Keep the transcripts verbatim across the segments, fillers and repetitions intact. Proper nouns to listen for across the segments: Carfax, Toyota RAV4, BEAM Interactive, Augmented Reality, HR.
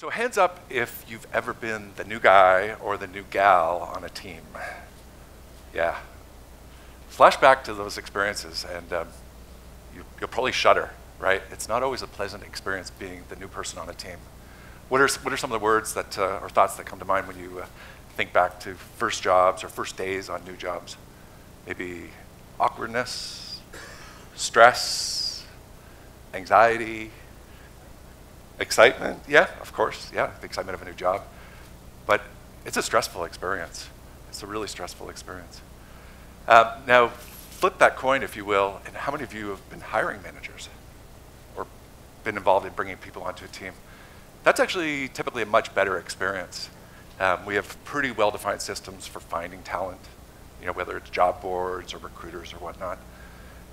So hands up if you've ever been the new guy or the new gal on a team. Yeah. Flashback to those experiences and um, you, you'll probably shudder, right? It's not always a pleasant experience being the new person on a team. What are, what are some of the words that, uh, or thoughts that come to mind when you uh, think back to first jobs or first days on new jobs? Maybe awkwardness, stress, anxiety, excitement, yeah, of course, yeah, the excitement of a new job. But it's a stressful experience. It's a really stressful experience. Uh, now, flip that coin, if you will, and how many of you have been hiring managers or been involved in bringing people onto a team? That's actually typically a much better experience. Um, we have pretty well-defined systems for finding talent, you know, whether it's job boards or recruiters or whatnot.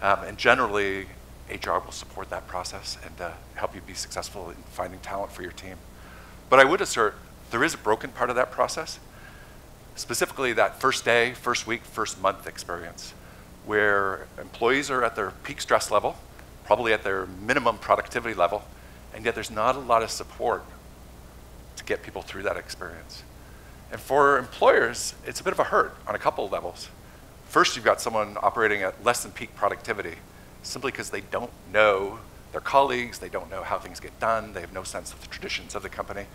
Um, and generally, H R will support that process and uh, help you be successful in finding talent for your team. But I would assert there is a broken part of that process, specifically that first day, first week, first month experience, where employees are at their peak stress level, probably at their minimum productivity level, and yet there's not a lot of support to get people through that experience. And for employers, it's a bit of a hurt on a couple of levels. First, you've got someone operating at less than peak productivity, simply because they don't know their colleagues, they don't know how things get done, they have no sense of the traditions of the company.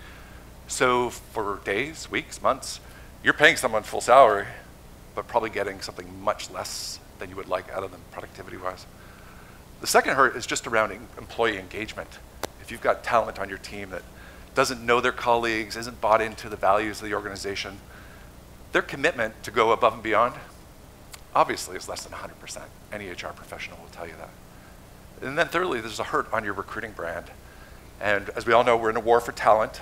So for days, weeks, months, you're paying someone full salary, but probably getting something much less than you would like out of them productivity-wise. The second hurt is just around employee engagement. If you've got talent on your team that doesn't know their colleagues, isn't bought into the values of the organization, their commitment to go above and beyond obviously is less than one hundred percent. Any H R professional will tell you that. And then thirdly, there's a hurt on your recruiting brand. And as we all know, we're in a war for talent.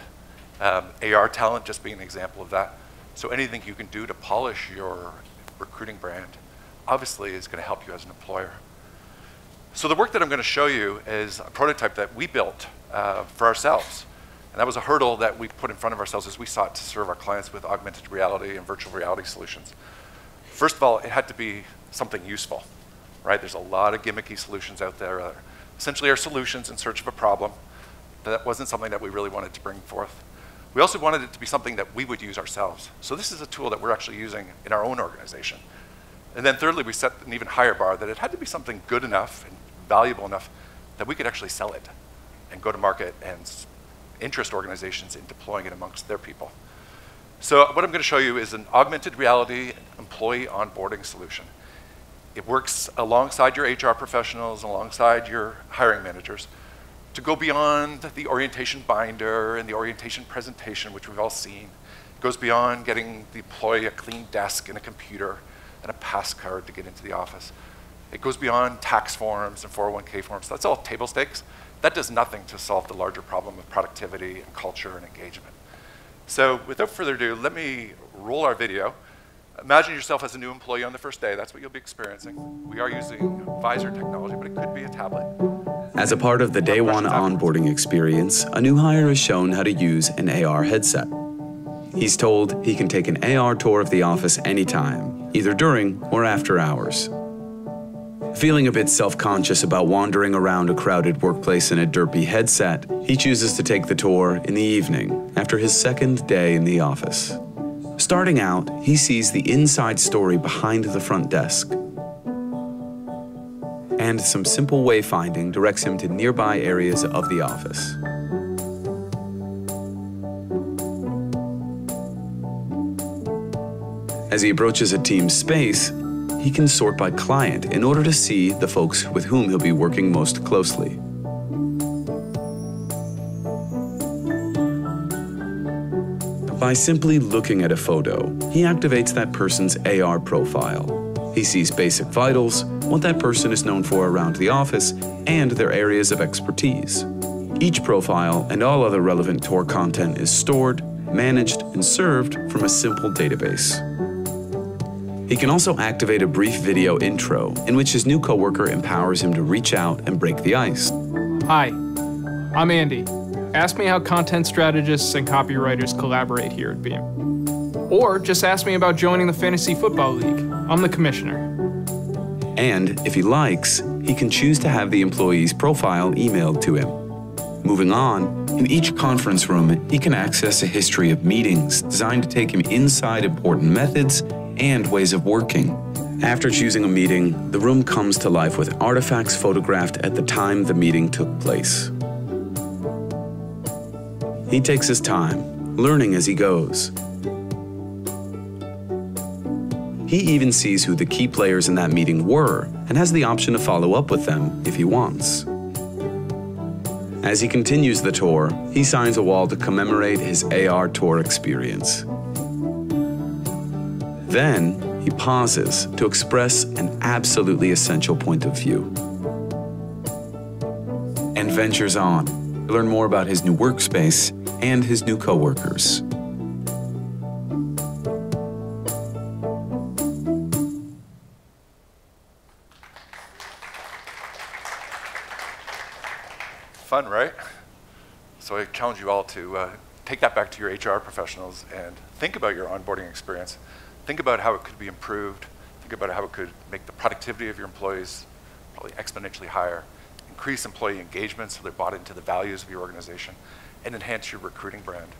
Um, A R talent just being an example of that. So anything you can do to polish your recruiting brand obviously is going to help you as an employer. So the work that I'm going to show you is a prototype that we built uh, for ourselves. And that was a hurdle that we put in front of ourselves as we sought to serve our clients with augmented reality and virtual reality solutions. First of all, it had to be something useful, right? There's a lot of gimmicky solutions out there that essentially are solutions in search of a problem. That wasn't something that we really wanted to bring forth. We also wanted it to be something that we would use ourselves. So this is a tool that we're actually using in our own organization. And then thirdly, we set an even higher bar that it had to be something good enough and valuable enough that we could actually sell it and go to market and interest organizations in deploying it amongst their people. So what I'm going to show you is an augmented reality employee onboarding solution. It works alongside your H R professionals, alongside your hiring managers, to go beyond the orientation binder and the orientation presentation, which we've all seen. It goes beyond getting the employee a clean desk and a computer and a pass card to get into the office. It goes beyond tax forms and four oh one K forms. That's all table stakes. That does nothing to solve the larger problem of productivity and culture and engagement. So without further ado, let me roll our video. Imagine yourself as a new employee on the first day. That's what you'll be experiencing. We are using visor technology, but it could be a tablet. As a part of the day one onboarding experience, a new hire is shown how to use an A R headset. He's told he can take an A R tour of the office anytime, either during or after hours. Feeling a bit self-conscious about wandering around a crowded workplace in a derpy headset, he chooses to take the tour in the evening after his second day in the office. Starting out, he sees the inside story behind the front desk, and some simple wayfinding directs him to nearby areas of the office. As he approaches a team space, he can sort by client in order to see the folks with whom he'll be working most closely. By simply looking at a photo, he activates that person's A R profile. He sees basic vitals, what that person is known for around the office, and their areas of expertise. Each profile and all other relevant tour content is stored, managed, and served from a simple database. He can also activate a brief video intro in which his new coworker empowers him to reach out and break the ice. Hi, I'm Andy. Ask me how content strategists and copywriters collaborate here at BEAM. Or just ask me about joining the Fantasy Football League. I'm the commissioner. And if he likes, he can choose to have the employee's profile emailed to him. Moving on, in each conference room, he can access a history of meetings designed to take him inside important methods and ways of working. After choosing a meeting, the room comes to life with artifacts photographed at the time the meeting took place. He takes his time, learning as he goes. He even sees who the key players in that meeting were and has the option to follow up with them if he wants. As he continues the tour, he signs a wall to commemorate his A R tour experience. Then, he pauses to express an absolutely essential point of view and ventures on to learn more about his new workspace and his new coworkers. Fun, right? So I challenge you all to uh, take that back to your H R professionals and think about your onboarding experience. Think about how it could be improved. Think about how it could make the productivity of your employees probably exponentially higher, increase employee engagement so they're bought into the values of your organization, and enhance your recruiting brand.